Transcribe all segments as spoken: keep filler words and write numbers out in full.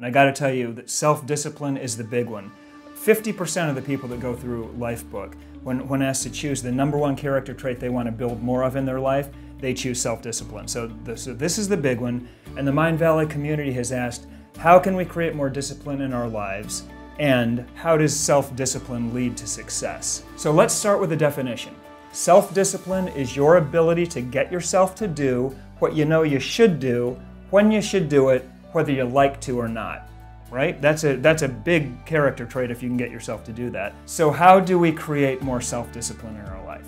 And I gotta tell you that self-discipline is the big one. fifty percent of the people that go through Lifebook, when, when asked to choose the number one character trait they want to build more of in their life, they choose self-discipline. So, the, so this is the big one. And the Mindvalley community has asked, how can we create more discipline in our lives? And how does self-discipline lead to success? So let's start with a definition. Self-discipline is your ability to get yourself to do what you know you should do, when you should do it, whether you like to or not, right? That's a, that's a big character trait if you can get yourself to do that. So how do we create more self-discipline in our life?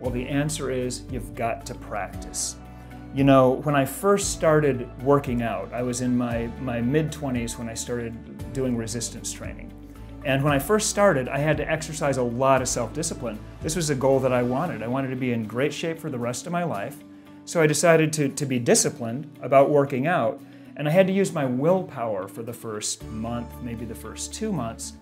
Well, the answer is you've got to practice. You know, when I first started working out, I was in my, my mid twenties when I started doing resistance training. And when I first started, I had to exercise a lot of self-discipline. This was a goal that I wanted. I wanted to be in great shape for the rest of my life. So I decided to, to be disciplined about working out. And I had to use my willpower for the first month, maybe the first two months.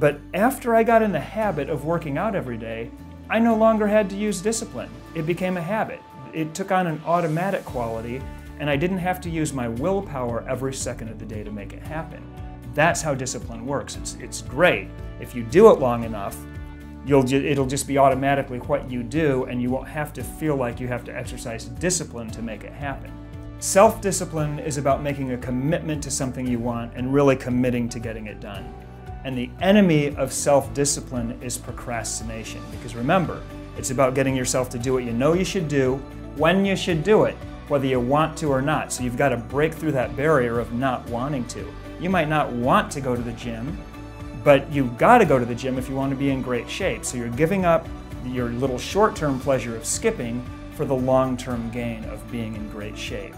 But after I got in the habit of working out every day, I no longer had to use discipline. It became a habit. It took on an automatic quality, and I didn't have to use my willpower every second of the day to make it happen. That's how discipline works. It's, it's great. If you do it long enough, you'll ju- it'll just be automatically what you do, and you won't have to feel like you have to exercise discipline to make it happen. Self-discipline is about making a commitment to something you want and really committing to getting it done. And the enemy of self-discipline is procrastination, because remember, it's about getting yourself to do what you know you should do, when you should do it, whether you want to or not. So you've got to break through that barrier of not wanting to. You might not want to go to the gym, but you've got to go to the gym if you want to be in great shape. So you're giving up your little short-term pleasure of skipping for the long-term gain of being in great shape.